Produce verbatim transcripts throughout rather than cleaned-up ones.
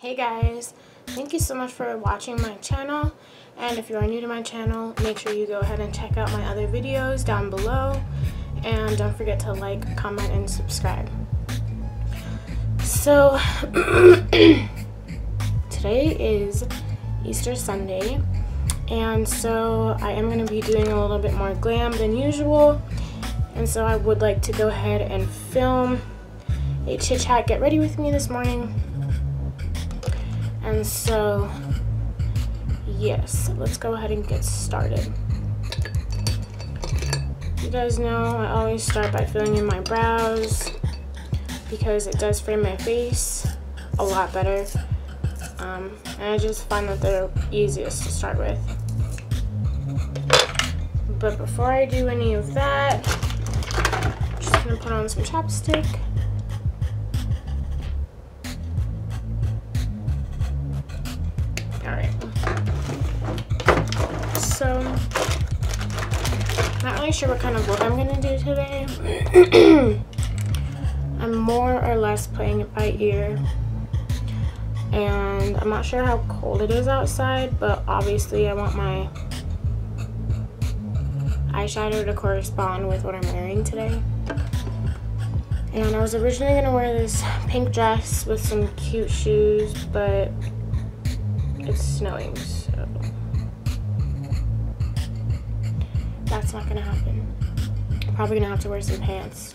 Hey guys, thank you so much for watching my channel, and if you are new to my channel, make sure you go ahead and check out my other videos down below, and don't forget to like, comment, and subscribe. So today is Easter Sunday, and so I am going to be doing a little bit more glam than usual, and so I would like to go ahead and film a chit chat get ready with me this morning. And so, yes, let's go ahead and get started. You guys know I always start by filling in my brows because it does frame my face a lot better. Um, and I just find that they're easiest to start with. But before I do any of that, I'm just gonna put on some chapstick. Sure what kind of look I'm gonna do today. I'm more or less playing it by ear, and I'm not sure how cold it is outside, but obviously I want my eyeshadow to correspond with what I'm wearing today. And I was originally gonna wear this pink dress with some cute shoes, but it's snowing, so that's not gonna happen. I'm probably gonna have to wear some pants,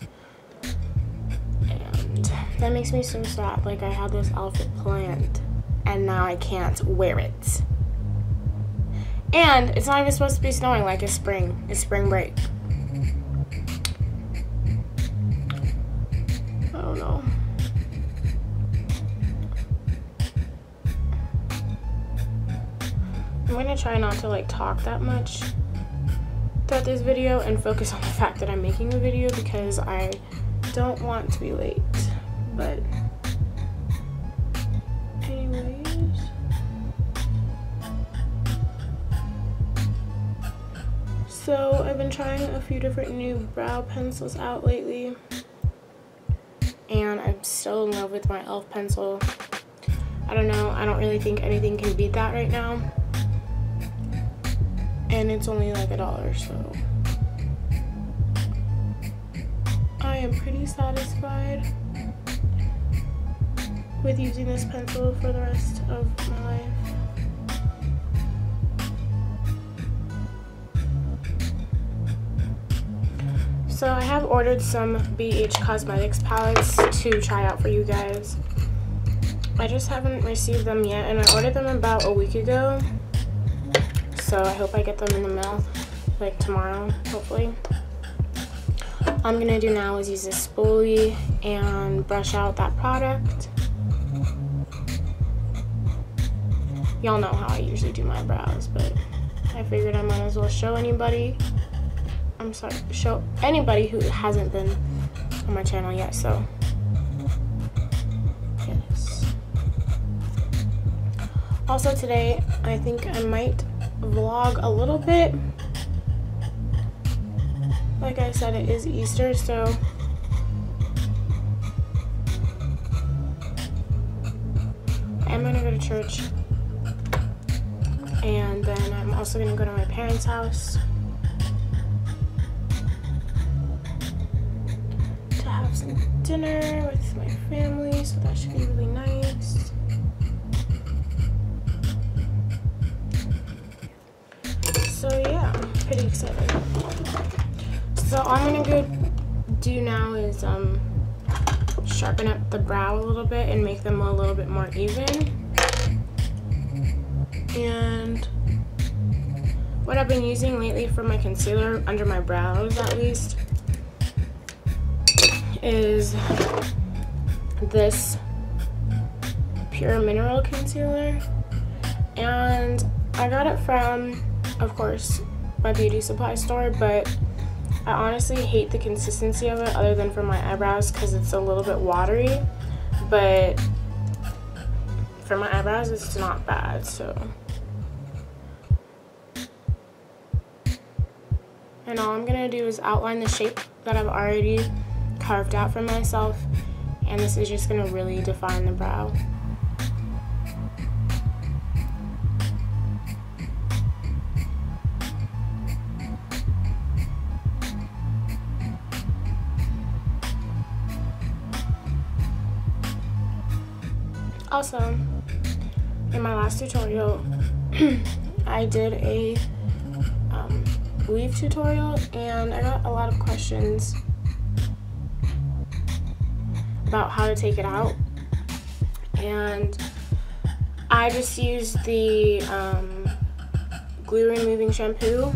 and that makes me so sad. Like, I had this outfit planned and now I can't wear it, and it's not even supposed to be snowing. Like, it's spring it's spring break. I don't know. I'm gonna try not to like talk that much this video and focus on the fact that I'm making a video, because I don't want to be late. But anyways, so I've been trying a few different new brow pencils out lately, and I'm still in love with my Elf pencil. I don't know, I don't really think anything can beat that right now. And it's only like a dollar, so I am pretty satisfied with using this pencil for the rest of my life. So I have ordered some B H Cosmetics palettes to try out for you guys. I just haven't received them yet, and I ordered them about a week ago. So I hope I get them in the mail, like tomorrow, hopefully. All I'm gonna do now is use this spoolie and brush out that product. Y'all know how I usually do my brows, but I figured I might as well show anybody. I'm sorry, show anybody who hasn't been on my channel yet. So yes. Also today, I think I might vlog a little bit. Like I said, it is Easter, so I'm gonna go to church, and then I'm also gonna go to my parents' house to have some dinner with my family, so that should be really nice. So yeah, I'm pretty excited. So all I'm gonna go do now is um, sharpen up the brow a little bit and make them a little bit more even. And what I've been using lately for my concealer, under my brows at least, is this Pure Mineral Concealer. And I got it from, of course, my beauty supply store, but I honestly hate the consistency of it other than for my eyebrows, because it's a little bit watery, but for my eyebrows it's not bad. So, and all I'm gonna do is outline the shape that I've already carved out for myself, and this is just gonna really define the brow. Also, in my last tutorial, I did a um, weave tutorial, and I got a lot of questions about how to take it out, and I just used the um, glue removing shampoo,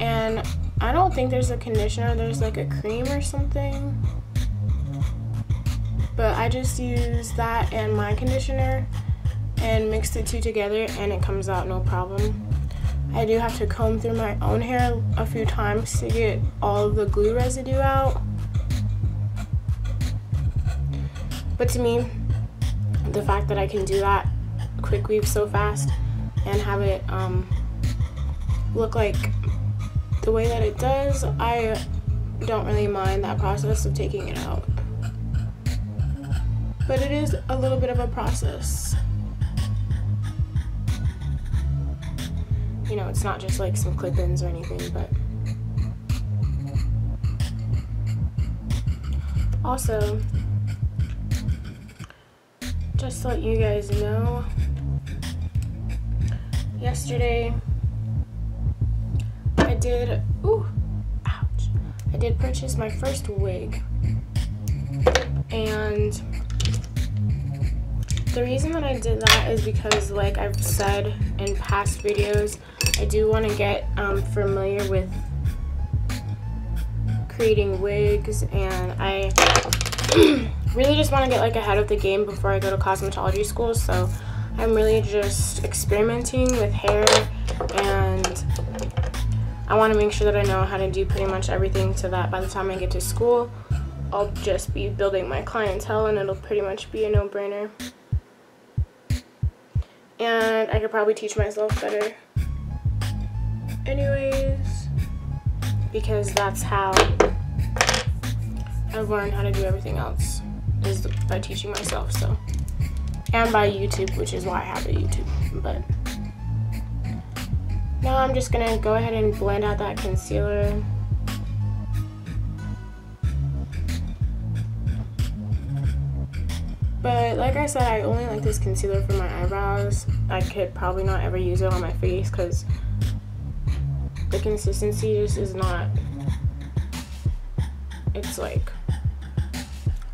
and I don't think there's a conditioner, there's like a cream or something, but I just used that and my conditioner and mixed the two together, and it comes out no problem. I do have to comb through my own hair a few times to get all of the glue residue out, but to me, the fact that I can do that quick weave so fast and have it um, look like the way that it does, I don't really mind that process of taking it out, but it is a little bit of a process. You know, it's not just like some clip-ins or anything. But also, just to let you guys know, yesterday I did, ooh, ouch, I did purchase my first wig, and the reason that I did that is because, like I've said in past videos, I do want to get um, familiar with creating wigs, and I really just want to get like ahead of the game before I go to cosmetology school. So I'm really just experimenting with hair, and I want to make sure that I know how to do pretty much everything so that by the time I get to school, I'll just be building my clientele and it'll pretty much be a no-brainer, and I could probably teach myself better anyways, because that's how I've learned how to do everything else, is by teaching myself. So, and by YouTube, which is why I have a YouTube. But now I'm just gonna go ahead and blend out that concealer. But like I said, I only like this concealer for my eyebrows. I could probably not ever use it on my face because the consistency just is not, it's like,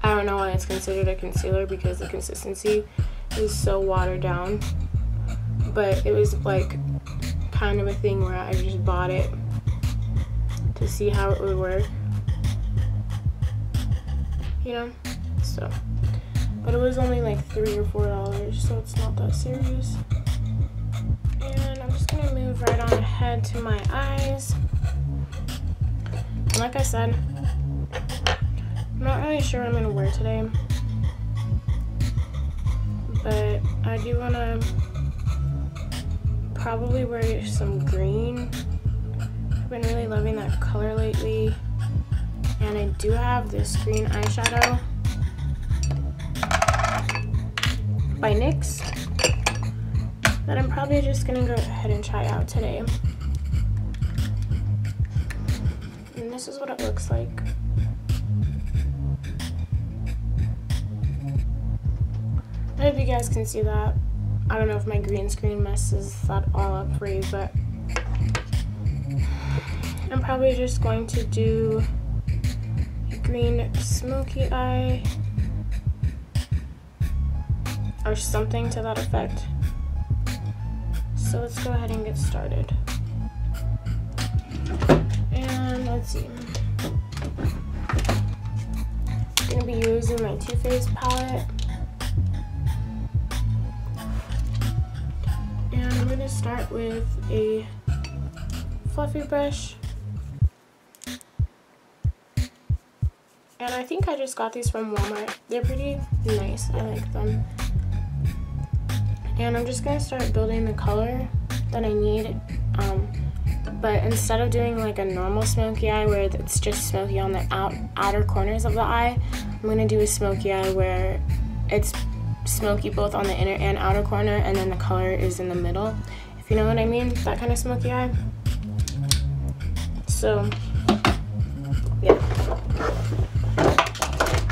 I don't know why it's considered a concealer because the consistency is so watered down. But it was like kind of a thing where I just bought it to see how it would work, you know. So, but it was only like three or four dollars, so it's not that serious. And I'm just gonna move right on ahead to my eyes. And like I said, I'm not really sure what I'm gonna wear today, but I do wanna probably wear some green. I've been really loving that color lately, and I do have this green eyeshadow by NYX that I'm probably just gonna go ahead and try out today. And this is what it looks like. I hope you guys can see that. I don't know if my green screen messes that all up for you, but I'm probably just going to do a green smoky eye or something to that effect. So let's go ahead and get started. And let's see. I'm gonna be using my Too Faced palette. I'm going to start with a fluffy brush, and I think I just got these from Walmart. They're pretty nice, I like them. And I'm just going to start building the color that I need, um, but instead of doing like a normal smoky eye where it's just smoky on the out, outer corners of the eye, I'm going to do a smoky eye where it's smoky both on the inner and outer corner, and then the color is in the middle, if you know what I mean, that kind of smoky eye. So yeah,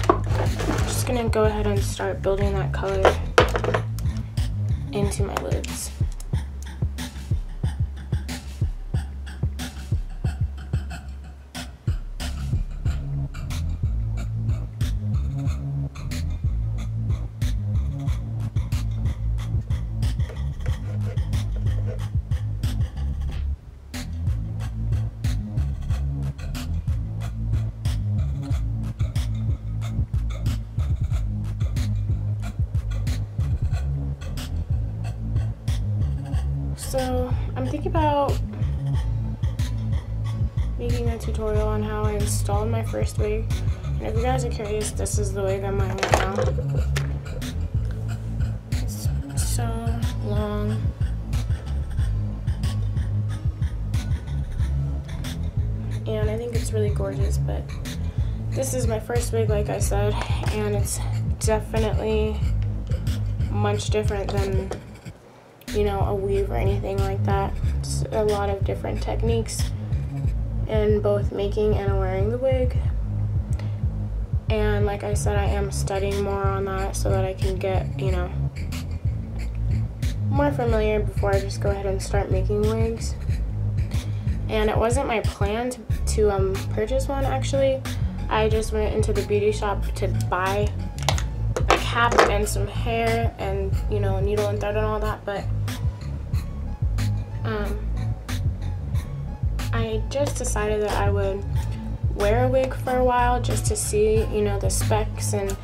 I'm just gonna go ahead and start building that color. So I'm thinking about making a tutorial on how I installed my first wig. And if you guys are curious, this is the wig I'm wearing right now. It's so long. And I think it's really gorgeous, but this is my first wig, like I said, and it's definitely much different than, you know, a weave or anything like that. It's a lot of different techniques in both making and wearing the wig. And like I said, I am studying more on that so that I can get, you know, more familiar before I just go ahead and start making wigs. And it wasn't my plan to, to um, purchase one, actually. I just went into the beauty shop to buy a cap and some hair and, you know, needle and thread and all that, but um, I just decided that I would wear a wig for a while just to see, you know, the specs and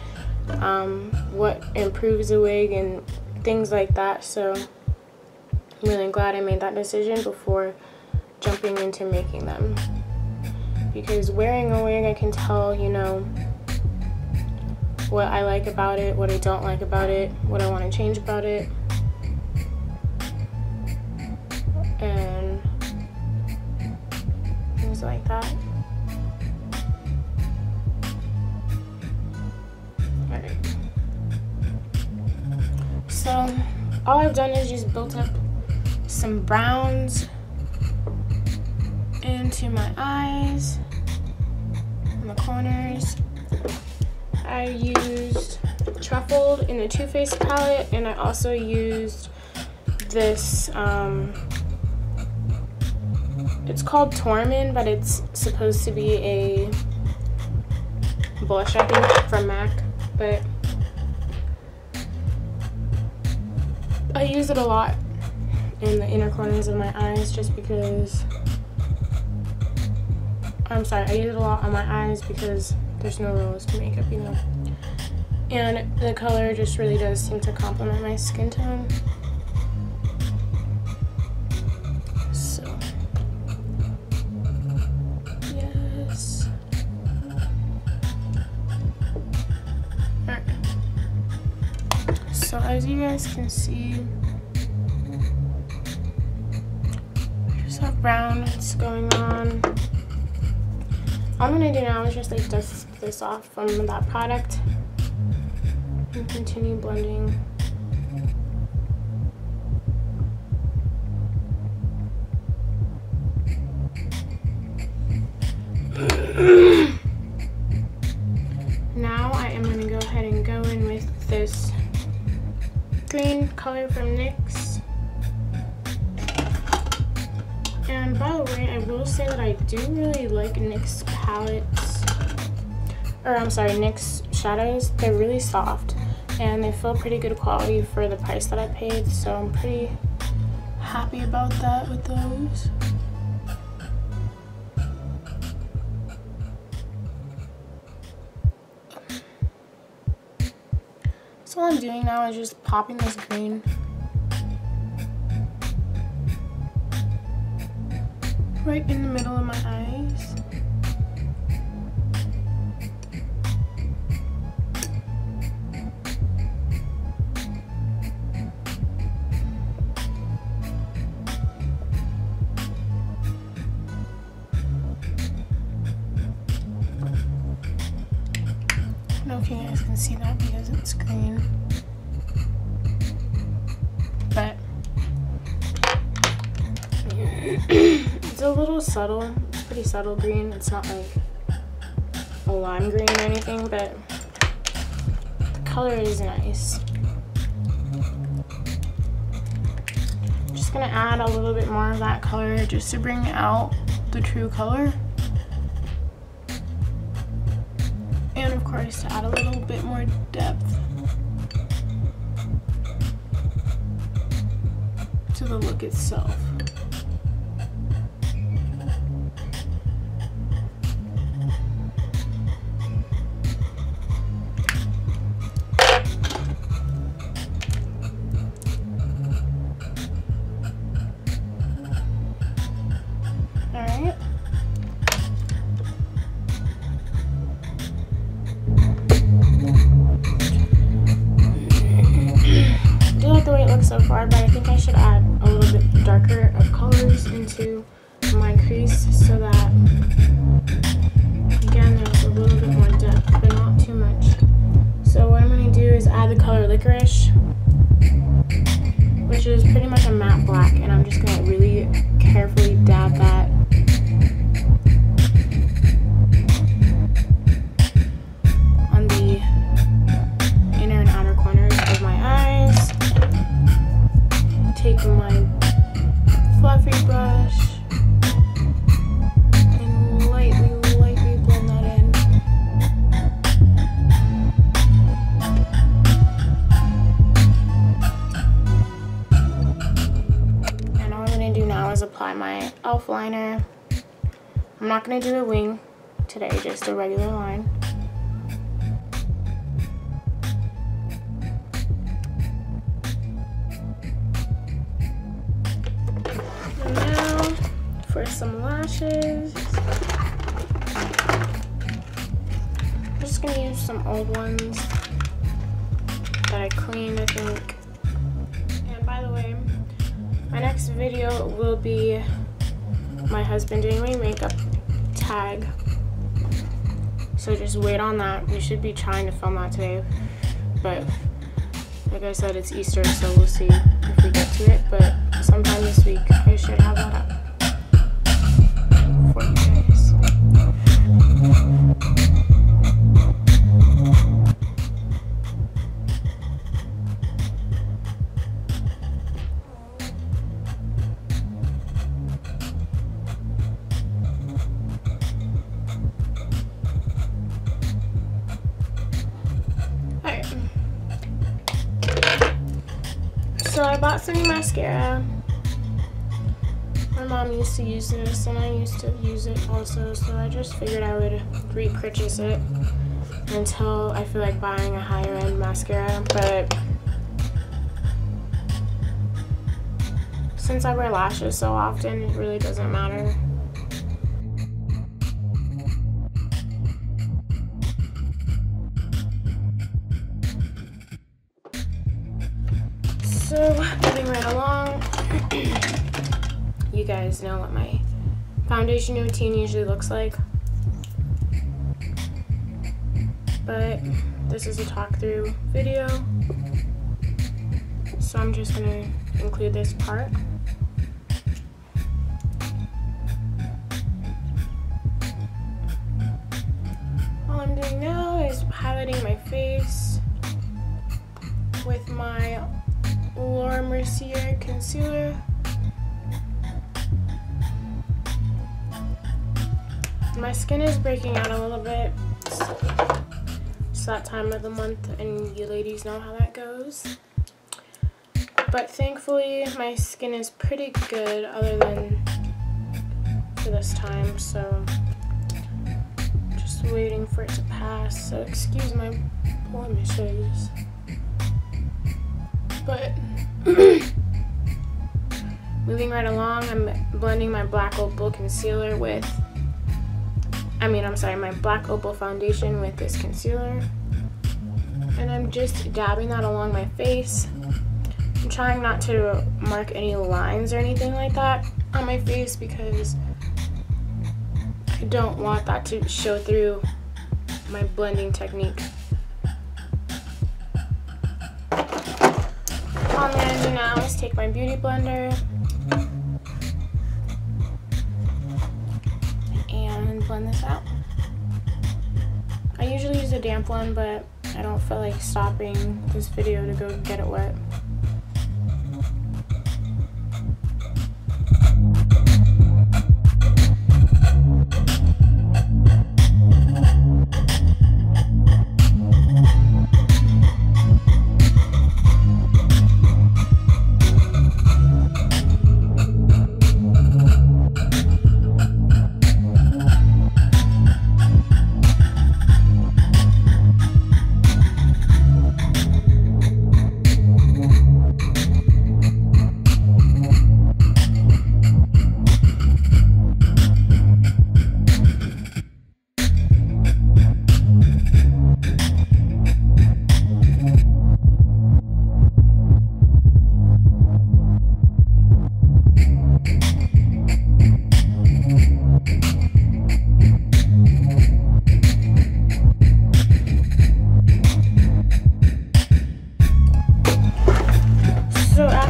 um, what improves a wig and things like that. So I'm really glad I made that decision before jumping into making them, because wearing a wig I can tell, you know, what I like about it, what I don't like about it, what I want to change about it, and things like that. Alright, so all I've done is just built up some browns into my eyes and the corners. I used Truffled in the Too Faced palette, and I also used this, um, it's called Tormin, but it's supposed to be a blush, I think, from MAC, but I use it a lot in the inner corners of my eyes just because I'm sorry, I use it a lot on my eyes because there's no rules to makeup, you know. And the color just really does seem to complement my skin tone. So, yes. Alright. So, as you guys can see, I just have browns going on. All I'm going to do now is just like dust this off from that product and continue blending. Now I am going to go ahead and go in with this green color from NYX. And by the way, I will say that I do really like NYX palettes, or I'm sorry, NYX shadows. They're really soft, and they feel pretty good quality for the price that I paid, so I'm pretty happy about that with those. So all I'm doing now is just popping this green right in the middle of my eyes. I don't know if you guys can see that because it's green, but it's a little subtle, pretty subtle green. It's not like a lime green or anything, but the color is nice. I'm just gonna add a little bit more of that color just to bring out the true color. And of course, to add a little bit more depth to the look itself. far, but I think I should add a little bit darker of colors into my crease so that, again, there's a little bit more depth, but not too much. So what I'm going to do is add the color Licorice, which is pretty much a matte black, and I'm just going to really carefully dab that. Take my fluffy brush and lightly, lightly blend that in. And all I'm going to do now is apply my Elf liner. I'm not going to do a wing today, just a regular line. For some lashes, I'm just going to use some old ones that I cleaned, I think. And by the way, my next video will be my husband doing my makeup tag, so just wait on that. We should be trying to film that today, but like I said, it's Easter, so we'll see if we get to it, but sometime this week I should have that up. So I bought some new mascara. My mom used to use this and I used to use it also, so I just figured I would repurchase it until I feel like buying a higher end mascara. But since I wear lashes so often, it really doesn't matter. So, moving right along, you guys know what my foundation routine usually looks like, but this is a talk through video, so I'm just going to include this part. All I'm doing now is highlighting my face with my Laura Mercier concealer. My skin is breaking out a little bit. It's that time of the month and you ladies know how that goes. But thankfully my skin is pretty good other than for this time, so just waiting for it to pass. So excuse my poor mistakes. But moving right along, I'm blending my Black Opal concealer with, I mean, I'm sorry, my Black Opal foundation with this concealer. And I'm just dabbing that along my face. I'm trying not to mark any lines or anything like that on my face because I don't want that to show through my blending technique. All I'm going to do now is take my beauty blender and blend this out. I usually use a damp one, but I don't feel like stopping this video to go get it wet.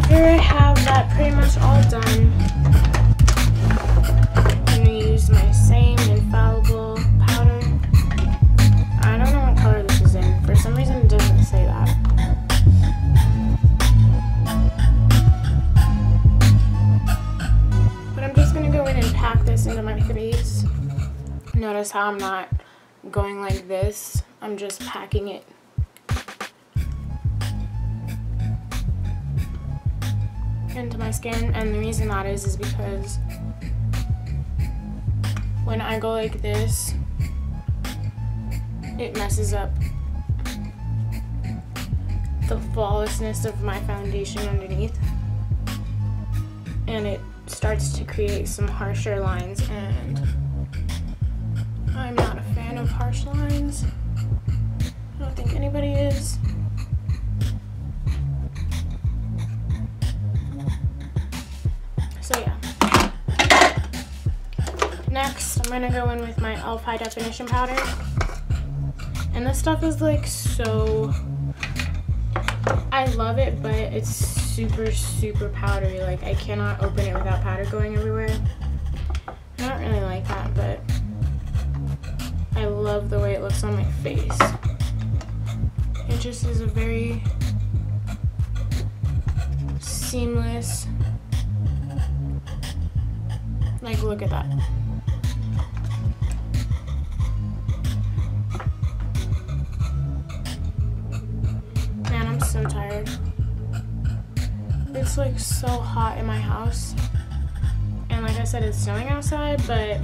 Here I have that pretty much all done. I'm going to use my same infallible powder. I don't know what color this is in. For some reason it doesn't say that. But I'm just going to go in and pack this into my crease. Notice how I'm not going like this. I'm just packing it. Into my skin, and the reason that is is because when I go like this, it messes up the flawlessness of my foundation underneath, and it starts to create some harsher lines, and I'm not a fan of harsh lines. I don't think anybody is. Next, I'm gonna go in with my Elf High Definition powder. And this stuff is like so, I love it, but it's super, super powdery. Like I cannot open it without powder going everywhere. I don't really like that, but I love the way it looks on my face. It just is a very seamless, like look at that. So tired. It's like so hot in my house, and like I said, it's snowing outside, but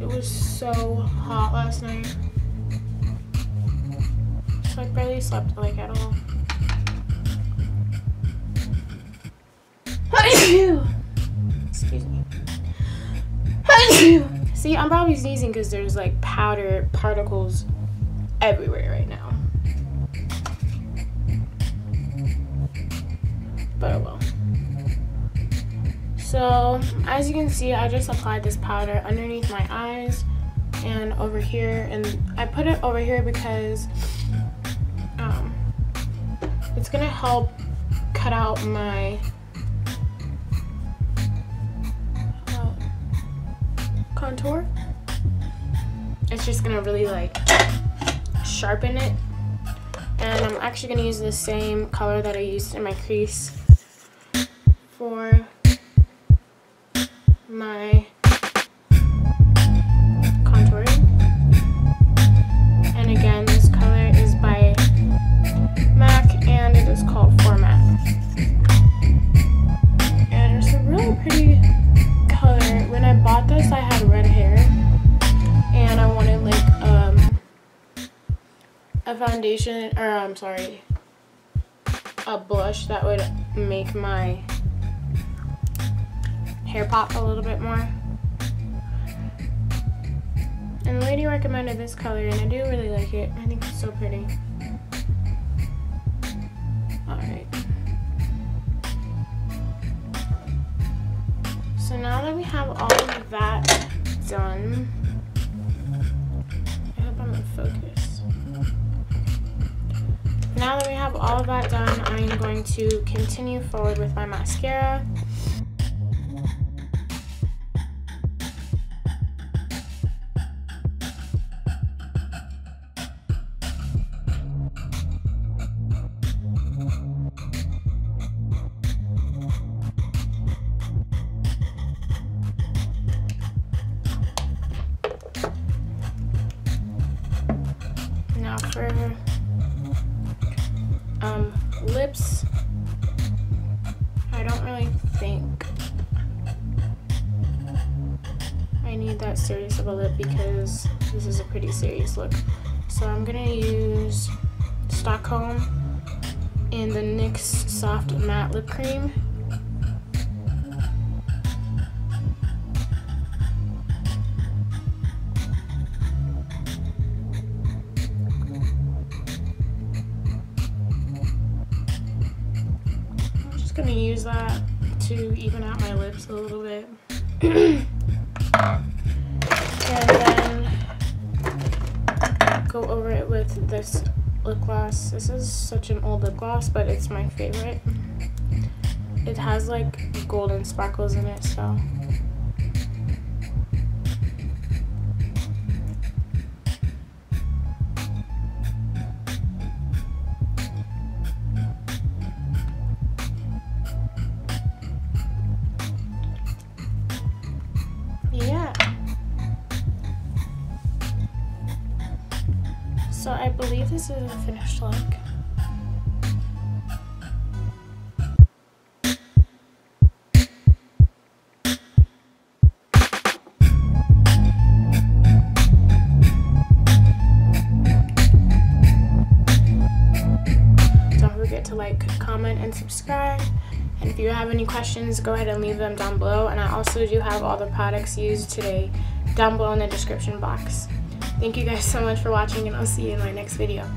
it was so hot last night, so I barely slept like at all. Excuse me. See, I'm probably sneezing because there's like powder particles everywhere right now. But oh well. So as you can see, I just applied this powder underneath my eyes and over here, and I put it over here because um, it's gonna help cut out my uh, contour. It's just gonna really like sharpen it, and I'm actually gonna use the same color that I used in my crease for my contouring. And again, this color is by MAC, and it is called For MAC. And it's a really pretty color. When I bought this, I had red hair, and I wanted like um, a foundation, or I'm sorry, a blush that would make my hair pop a little bit more. And the lady recommended this color, and I do really like it. I think it's so pretty. Alright. So now that we have all of that done, I hope I'm in focus. Now that we have all of that done, I'm going to continue forward with my mascara. Now for um, lips, I don't really think I need that serious of a lip because this is a pretty serious look. So I'm going to use Stockholm in the NYX Soft Matte Lip Cream. I'm going to use that to even out my lips a little bit. And then go over it with this lip gloss. This is such an old lip gloss, but it's my favorite. It has like golden sparkles in it, so. So I believe this is a finished look. Don't forget to like, comment, and subscribe. And if you have any questions, go ahead and leave them down below. And I also do have all the products used today down below in the description box. Thank you guys so much for watching, and I'll see you in my next video.